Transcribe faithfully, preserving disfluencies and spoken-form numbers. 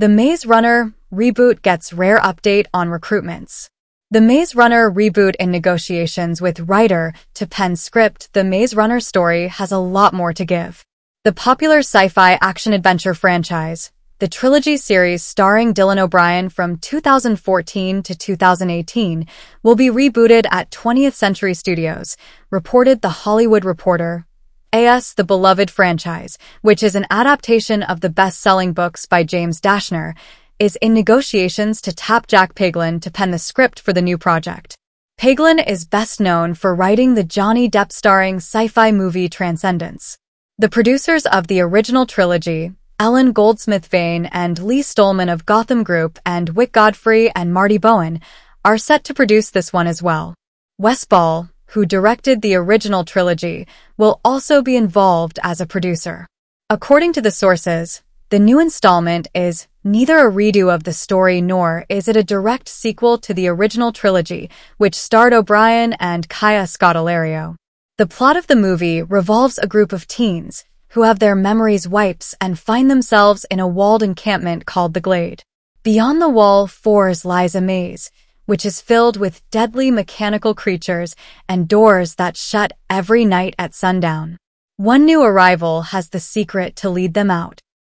The Maze Runner reboot gets rare update on recruitments. The Maze Runner reboot in negotiations with writer to pen script. The Maze Runner story has a lot more to give. The popular sci-fi action-adventure franchise, the trilogy series starring Dylan O'Brien from two thousand fourteen to two thousand eighteen, will be rebooted at twentieth Century Studios, reported The Hollywood Reporter. As the beloved franchise, which is an adaptation of the best-selling books by James Dashner, is in negotiations to tap Jack Paglin to pen the script for the new project. Paglin is best known for writing the Johnny Depp-starring sci-fi movie Transcendence. The producers of the original trilogy, Ellen Goldsmith-Vane and Lee Stolman of Gotham Group and Wick Godfrey and Marty Bowen, are set to produce this one as well. Wes Ball, who directed the original trilogy, will also be involved as a producer. According to the sources, the new installment is neither a redo of the story nor is it a direct sequel to the original trilogy, which starred O'Brien and Kaya Scodelario. The plot of the movie revolves a group of teens who have their memories wiped and find themselves in a walled encampment called the Glade. Beyond the wall fours lies a maze, which is filled with deadly mechanical creatures and doors that shut every night at sundown. One new arrival has the secret to lead them out.